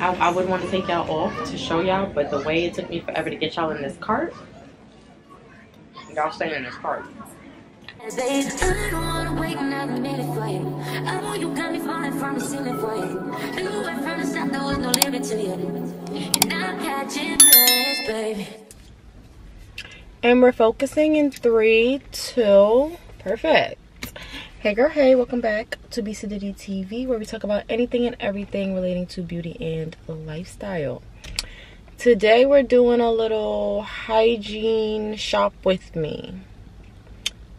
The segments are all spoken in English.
I would want to take y'all off to show y'all, but the way it took me forever to get y'all in this cart, y'all staying in this cart. And we're focusing in 3, 2, perfect. Hey girl, hey, welcome back to BeeSaddity TV, where we talk about anything and everything relating to beauty and lifestyle. Today we're doing a little hygiene shop with me.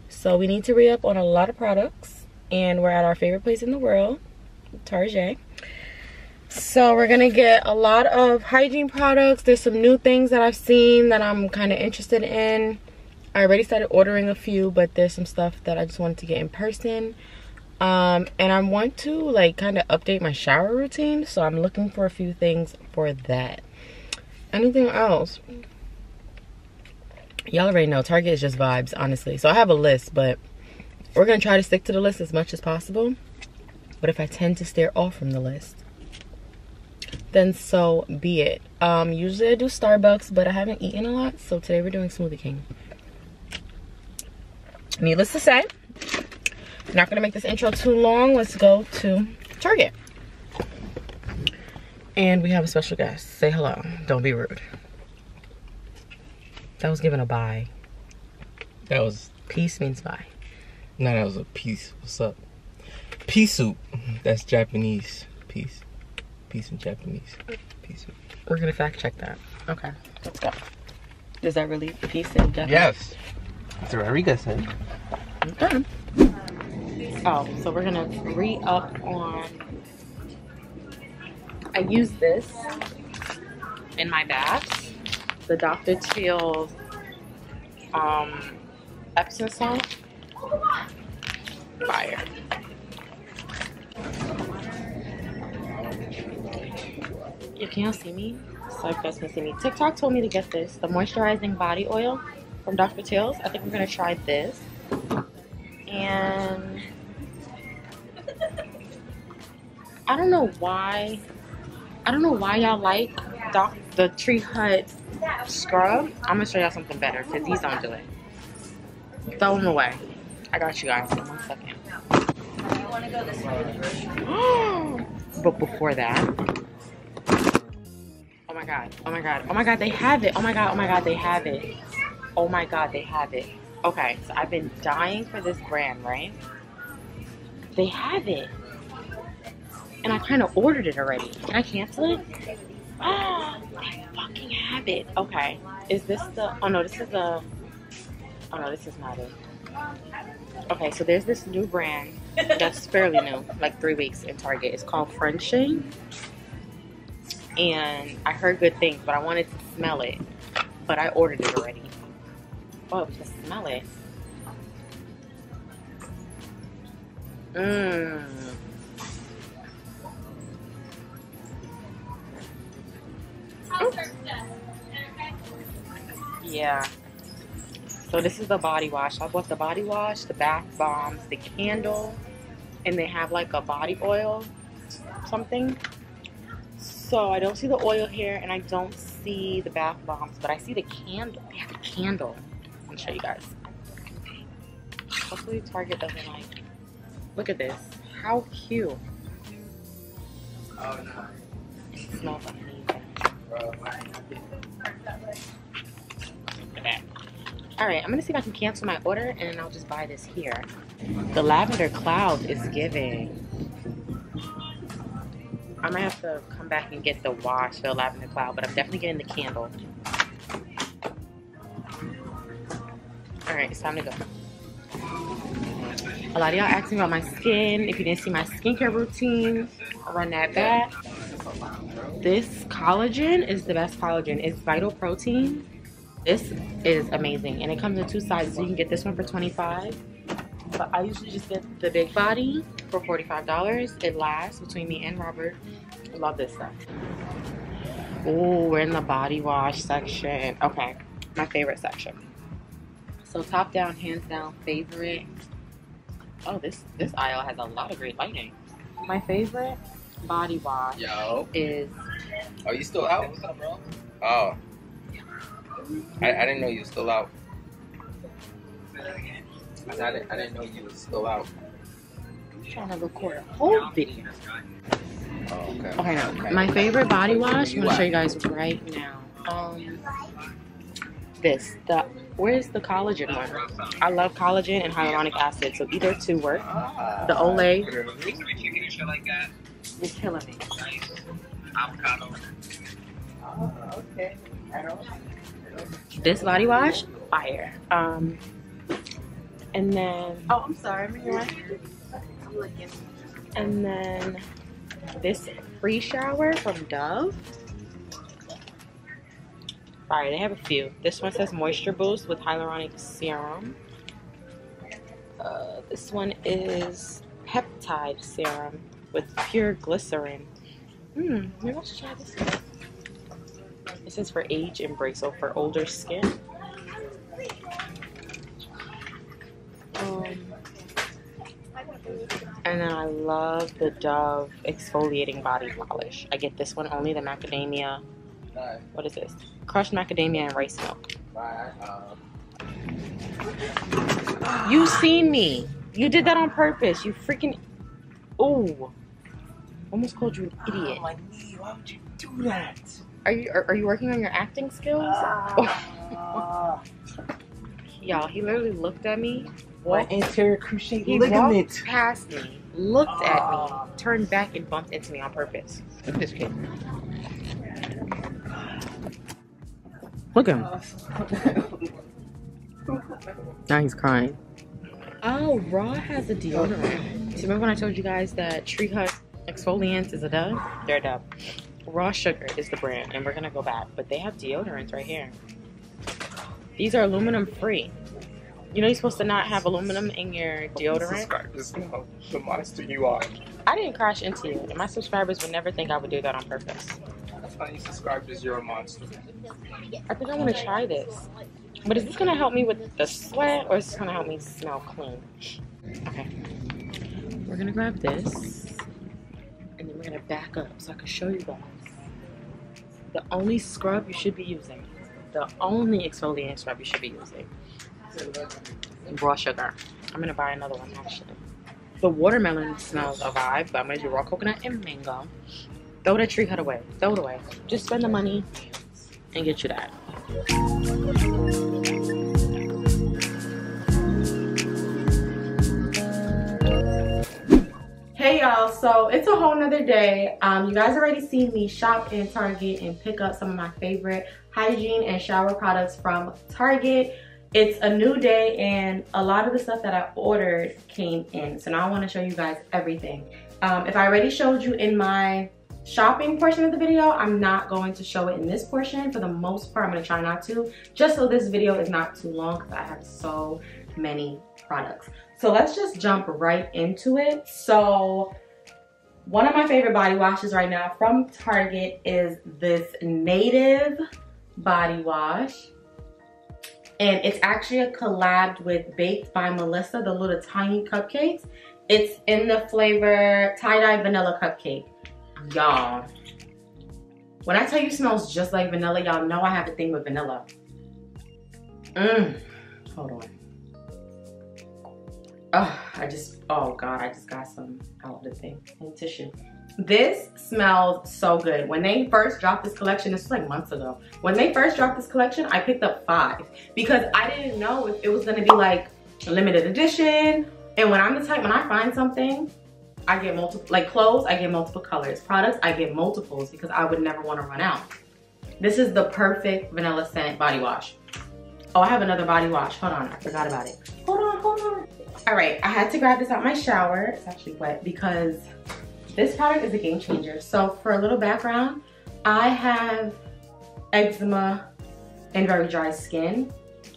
So we need to re-up on a lot of products, and we're at our favorite place in the world, Tarjay. So we're gonna get a lot of hygiene products. There's some new things that I've seen that I'm kind of interested in. I already started ordering a few, but there's some stuff that I just wanted to get in person. And I want to like kind of update my shower routine, so I'm looking for a few things for that. Anything else? Y'all already know Target is just vibes, honestly. So I have a list, but we're gonna try to stick to the list as much as possible. But if I tend to steer off from the list, then so be it. Usually I do Starbucks, but I haven't eaten a lot, so today we're doing Smoothie King. Needless to say, I'm not going to make this intro too long. Let's go to Target. And we have a special guest. Say hello. Don't be rude. That was given a bye. That was... Peace means bye. No, that was a peace. What's up? Pea soup. That's Japanese. Peace. Peace in Japanese. Pea soup. We're going to fact check that. Okay. Let's go. Does that really... Peace in Japanese? Yes. It's very good, son. Okay. Oh, so we're gonna re-up on. I use this in my baths. The Dr. Teal Epsom salt. Fire. You can't see me, so if you guys can see me. TikTok told me to get this, the moisturizing body oil from Dr. Teal's. I think we're gonna try this. And I don't know why. I don't know why y'all like the Tree Hut scrub. I'm gonna show y'all something better because these don't do it. Throw them away. I got you guys. One second. You wanna go this way? But before that. Oh my god. Oh my god. Oh my god. They have it. Oh my god. Oh my god. They have it. Oh my god, they have it. Okay, so I've been dying for this brand, right? They have it. And I kind of ordered it already. Can I cancel it? Ah, they fucking have it. Okay. Is this the... Oh no, this is the... Oh no, this is not it. Okay, so there's this new brand that's fairly new, like 3 weeks in Target. It's called Frenshe. And I heard good things, but I wanted to smell it. But I ordered it already. Oh, just smell it. Mmm. Yeah. So this is the body wash. I bought the body wash, the bath bombs, the candle, and they have like a body oil something. So I don't see the oil here, and I don't see the bath bombs, but I see the candle. They have a candle. I'll show you guys. Hopefully Target doesn't like. Look at this. How cute. Oh no. It smells amazing. Look at that. Alright, I'm gonna see if I can cancel my order and I'll just buy this here. The lavender cloud is giving. I might have to come back and get the wash, the lavender cloud, but I'm definitely getting the candle. Alright, it's time to go. A lot of y'all asking about my skin. If you didn't see my skincare routine, I'll run that back. This collagen is the best collagen. It's Vital Protein. This is amazing. And it comes in 2 sizes. You can get this one for $25. But I usually just get the big body for $45. It lasts between me and Robert. I love this stuff. Oh, we're in the body wash section. Okay, my favorite section. So top down, hands down, favorite. Oh, this aisle has a lot of great lighting. My favorite body wash is Oh, you still out? What's up, bro? Oh. I didn't know you were still out. I didn't know you were still out. I'm trying to record a whole video. Oh, okay. Okay. My favorite body wash, I'm going to show you guys right now. This. Where's the collagen one? I love collagen and hyaluronic acid, so either two work. The Olay. It's killing me. Avocado. Oh, okay. This body wash, fire. And then, oh, I'm sorry, I'm here. I'm looking. And then this free shower from Dove. Fire. They have a few. This one says moisture boost with hyaluronic serum. This one is peptide serum with pure glycerin. Maybe I should try this one. This is for age embrace, so for older skin. And then I love the Dove exfoliating body polish. I get this one only, the macadamia. What is this? Crushed macadamia and rice milk. You seen me. You did that on purpose. You freaking. Ooh. Almost called you an idiot. Oh, my knee. Why would you do that? Are you working on your acting skills? Y'all, he literally looked at me. What anterior cruciate ligament? Walked past me, looked at me, turned back, and bumped into me on purpose. Look at this kid. Look at him. Now he's crying. Oh, Raw has a deodorant. Do you remember when I told you guys that Tree Hut exfoliants is a dub? They're a dub. Raw Sugar is the brand, and we're gonna go back, but they have deodorants right here. These are aluminum free. You know you're supposed to not have aluminum in your deodorant? This is how the monster you are. I didn't crash into you, and my subscribers would never think I would do that on purpose. That's why you subscribe, because you're a monster. I think I want to try this. But is this gonna help me with the sweat, or is this gonna help me smell clean? Okay. We're gonna grab this. And then we're gonna back up so I can show you guys the only scrub you should be using, the only exfoliating scrub you should be using, Raw Sugar. I'm gonna buy another one actually. The watermelon smells a vibe, but I'm gonna do raw coconut and mango. Throw that Tree Hut away. Throw it away. Just spend the money and get you that. Hey y'all, so it's a whole nother day. You guys already seen me shop in Target and pick up some of my favorite hygiene and shower products from Target. It's a new day and a lot of the stuff that I ordered came in. So now I wanna show you guys everything. If I already showed you in my shopping portion of the video, I'm not going to show it in this portion. For the most part, I'm gonna try not to, just so this video is not too long because I have so many products. So let's just jump right into it. So one of my favorite body washes right now from Target is this Native body wash. And it's actually a collab with Baked by Melissa, the little tiny cupcakes. It's in the flavor tie-dye vanilla cupcake. Y'all, when I tell you it smells just like vanilla, y'all know I have a thing with vanilla. Hold on. Oh god, I just got some out of the thing and tissue. This smells so good. When they first dropped this collection, this was like months ago. When they first dropped this collection, I picked up 5 because I didn't know if it was gonna be like limited edition. And when I'm the type, when I find something, I get multiple, like clothes, I get multiple colors. Products, I get multiples because I would never wanna run out. This is the perfect vanilla scent body wash. Oh, I have another body wash. Hold on, I forgot about it. Hold on. All right, I had to grab this out my shower. It's actually wet because this product is a game changer. So for a little background, I have eczema and very dry skin.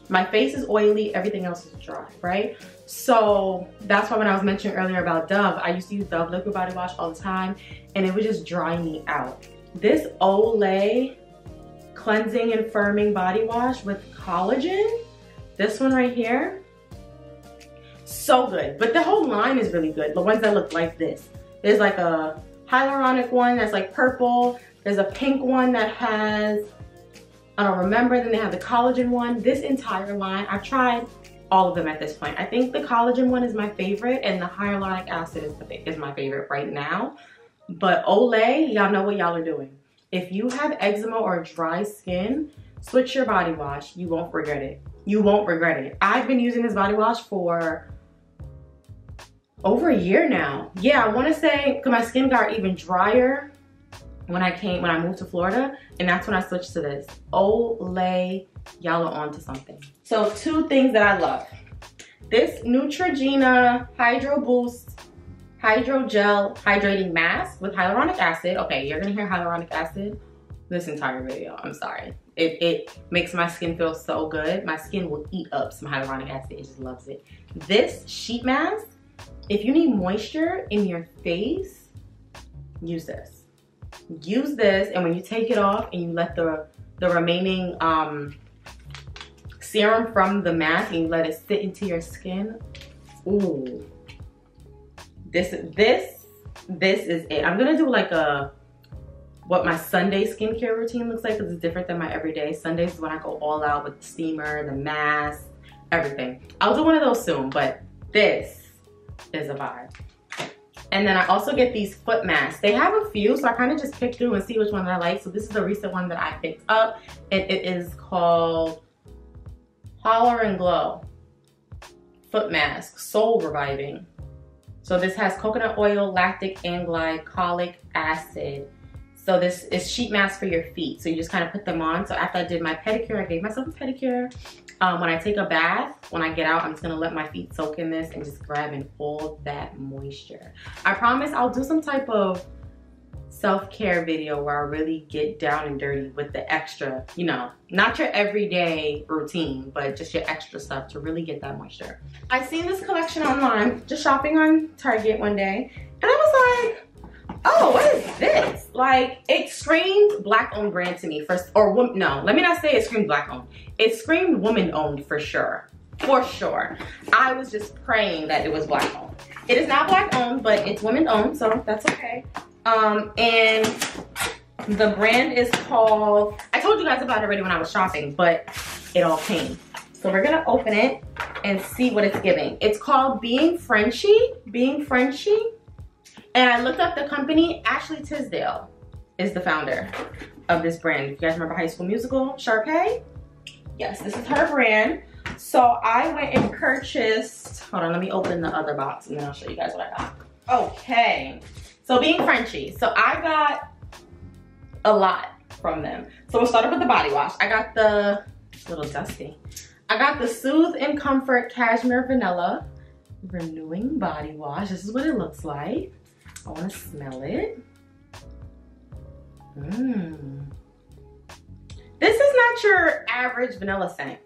My face is oily, everything else is dry, right? So that's why when I was mentioning earlier about Dove, I used to use Dove liquid body wash all the time and it would just dry me out. This Olay cleansing and firming body wash with collagen, this one right here, so good. But the whole line is really good. The ones that look like this. There's like a hyaluronic one that's like purple. There's a pink one that has, I don't remember, then they have the collagen one. This entire line, I've tried all of them at this point. I think the collagen one is my favorite and the hyaluronic acid is my favorite right now. But Olay, y'all know what y'all are doing. If you have eczema or dry skin, switch your body wash. You won't regret it. You won't regret it. I've been using this body wash for over a year now. Yeah, I want to say, because my skin got even drier when I moved to Florida, and that's when I switched to this. Olay, y'all are onto something. So two things that I love. This Neutrogena Hydro Boost Hydro Gel Hydrating Mask with hyaluronic acid. Okay, you're gonna hear hyaluronic acid this entire video, I'm sorry. It makes my skin feel so good. My skin will eat up some hyaluronic acid, it just loves it. This sheet mask, if you need moisture in your face, use this. Use this, and when you take it off and you let the remaining serum from the mask and you let it sit into your skin, ooh, this is it. I'm gonna do like a, what my Sunday skincare routine looks like, because it's different than my everyday. Sundays is when I go all out with the steamer, the mask, everything. I'll do one of those soon, but this is a vibe. And then I also get these foot masks. They have a few, so I kind of just pick through and see which one I like. So this is the recent one that I picked up, and it is called Holler and Glow Foot Mask, Soul Reviving. So this has coconut oil, lactic and glycolic acid. So this is sheet mask for your feet. So you just kind of put them on. So after I did my pedicure, I gave myself a pedicure. When I take a bath, when I get out, I'm just gonna let my feet soak in this and just grab in all that moisture. I promise I'll do some type of self-care video where I really get down and dirty with the extra, you know, not your everyday routine, but just your extra stuff to really get that moisture. I seen this collection online, just shopping on Target one day, and I was like, oh, what is this? Like, it screamed black-owned brand to me first, or no, let me not say it screamed black-owned. It screamed woman-owned for sure, for sure. I was just praying that it was black-owned. It is not black-owned, but it's women-owned, so that's okay. And the brand is called, I told you guys about it already when I was shopping, but it all came. So we're gonna open it and see what it's giving. It's called Being Frenshe, Being Frenshe. And I looked up the company. Ashley Tisdale is the founder of this brand. If you guys remember High School Musical, Sharpay? Yes, this is her brand. So I went and purchased, hold on, let me open the other box and then I'll show you guys what I got. Okay, so Being Frenshe. So I got a lot from them. So we'll start off with the body wash. I got the, it's a little dusty. I got the Soothe and Comfort Cashmere Vanilla Renewing Body Wash. This is what it looks like. I want to smell it. Mmm. This is not your average vanilla scent.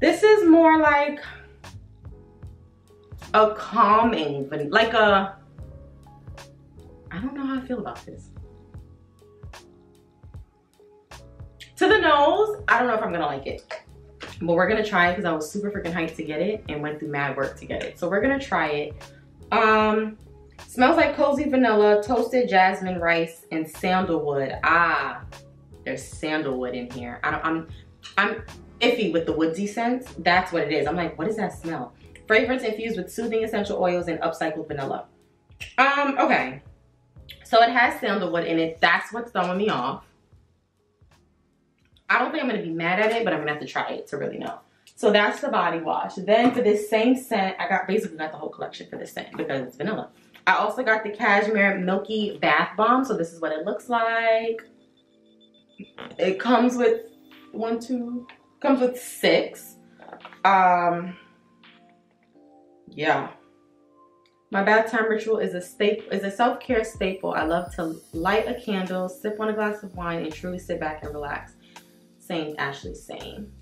This is more like a calming, like a, I don't know how I feel about this. To the nose, I don't know if I'm gonna like it, but we're gonna try it because I was super freaking hyped to get it and went through mad work to get it. So we're gonna try it. Smells like cozy vanilla, toasted jasmine rice, and sandalwood. Ah, there's sandalwood in here. I'm iffy with the woodsy scents. That's what it is. I'm like, what is that smell? Fragrance infused with soothing essential oils and upcycled vanilla. Okay. So it has sandalwood in it. That's what's throwing me off. I don't think I'm gonna be mad at it, but I'm gonna have to try it to really know. So that's the body wash. Then for this same scent, I got basically got the whole collection for this scent because it's vanilla. I also got the Cashmere Milky Bath Bomb. So this is what it looks like. It comes with comes with 6. Yeah. My bath time ritual is a self-care staple. I love to light a candle, sip on a glass of wine, and truly sit back and relax. Same, Ashley, same.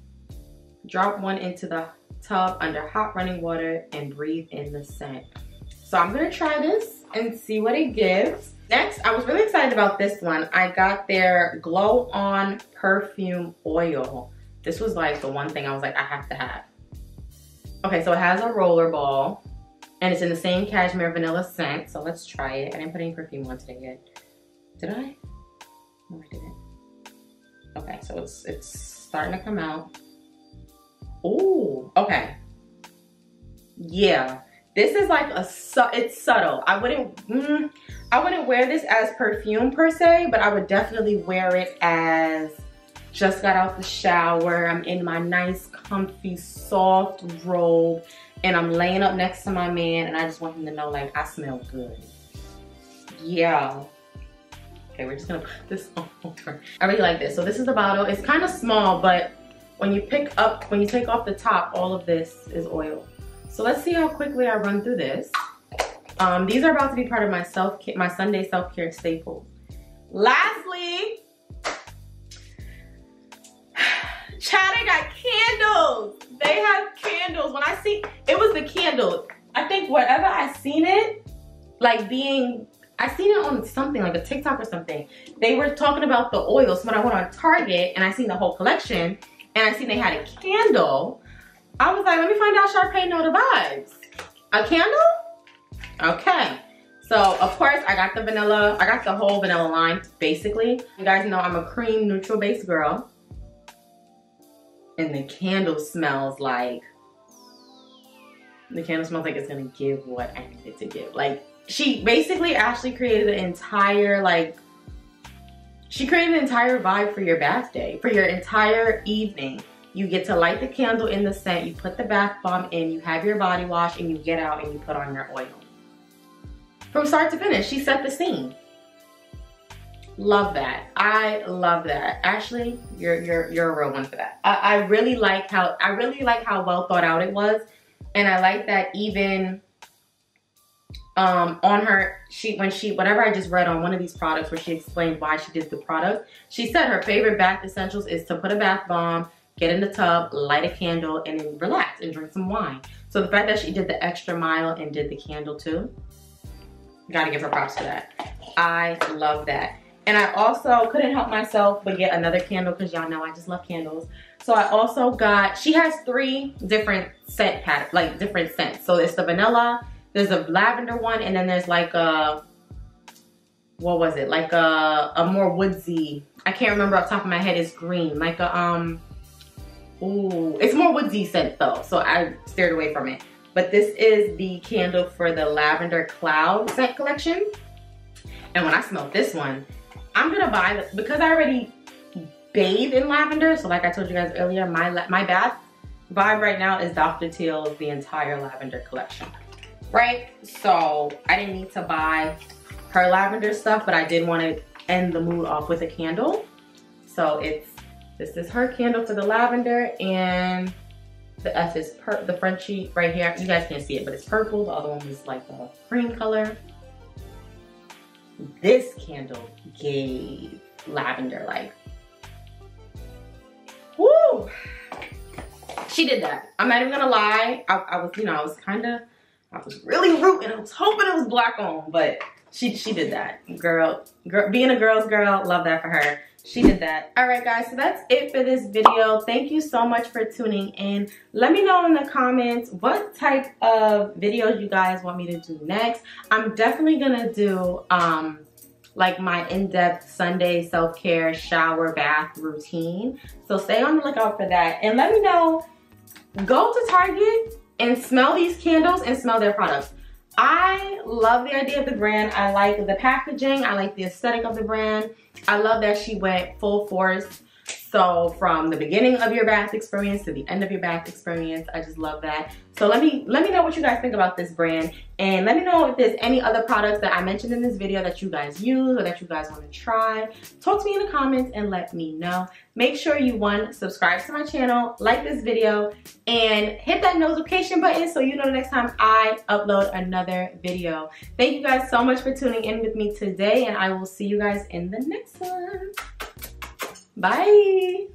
Drop one into the tub under hot running water and breathe in the scent. So I'm gonna try this and see what it gives. Next, I was really excited about this one. I got their Glow On Perfume Oil. This was like the one thing I was like, I have to have. Okay, so it has a roller ball and it's in the same cashmere vanilla scent. So let's try it. I didn't put any perfume on today yet. Did I? No, I didn't. Okay, so it's starting to come out. Oh, okay. Yeah, this is like a, it's subtle. I wouldn't wear this as perfume per se, but I would definitely wear it as just got out the shower, I'm in my nice, comfy, soft robe, and I'm laying up next to my man, and I just want him to know, like, I smell good. Yeah. Okay, we're just gonna put this on over. I really like this. So this is the bottle. It's kind of small, but when you take off the top, all of this is oil. So let's see how quickly I run through this. These are about to be part of my my Sunday self-care staple. Lastly, Chatter got candles. They have candles. When I see, it was the candles. I think wherever I seen it, like being, I seen it on something, like a TikTok or something. They were talking about the oil. So when I went on Target and I seen the whole collection and I seen they had a candle, I was like, let me find out Sharpay know the vibes. A candle? Okay. So of course I got the vanilla. I got the whole vanilla line, basically. You guys know I'm a cream neutral base girl. And the candle smells like, it's gonna give what I need it to give. Like, she basically, Ashley created an entire, like, she created an entire vibe for your bath day, for your entire evening. You get to light the candle in the scent, you put the bath bomb in, you have your body wash, and you get out and you put on your oil. From start to finish, she set the scene. Love that. I love that. Ashley, you're a real one for that. I really like how well thought out it was, and I like that even on her, whenever I just read on one of these products where she explained why she did the product, she said her favorite bath essentials is to put a bath bomb, get in the tub, light a candle, and then relax and drink some wine. So the fact that she did the extra mile and did the candle too, gotta give her props for that. I love that. And I also couldn't help myself but get another candle because y'all know I just love candles. So I also got, she has three different scent patterns, like different scents. So it's the vanilla, there's a lavender one, and then there's like a, what was it? Like a more woodsy, I can't remember off the top of my head, it's green. Like a, ooh, it's more woodsy scent though. So I steered away from it. But this is the candle for the Lavender Cloud scent collection. And when I smelled this one, I'm gonna buy, because I already bathe in lavender, so like I told you guys earlier, my bath vibe right now is Dr. Teal's the entire lavender collection, right? So I didn't need to buy her lavender stuff, but I did want to end the mood off with a candle. So this is her candle for the lavender, and the F is the Frenshe right here. You guys can't see it, but it's purple. The other one was like a cream color. This candle gave lavender, like, woo! She did that. I'm not even gonna lie. I was really rooting. I was hoping it was black on, but she did that. Girl, being a girl's girl, love that for her. She did that. All right, guys, so that's it for this video. Thank you so much for tuning in. Let me know in the comments what type of videos you guys want me to do next. I'm definitely gonna do like my in-depth Sunday self-care shower bath routine. So stay on the lookout for that. And let me know, go to Target and smell these candles and smell their products. I love the idea of the brand. I like the packaging. I like the aesthetic of the brand. I love that she went full force. So from the beginning of your bath experience to the end of your bath experience, I just love that. So let me know what you guys think about this brand, and let me know if there's any other products that I mentioned in this video that you guys use or that you guys want to try. Talk to me in the comments and let me know. Make sure you subscribe to my channel, like this video, and hit that notification button so you know the next time I upload another video. Thank you guys so much for tuning in with me today, and I will see you guys in the next one. Bye.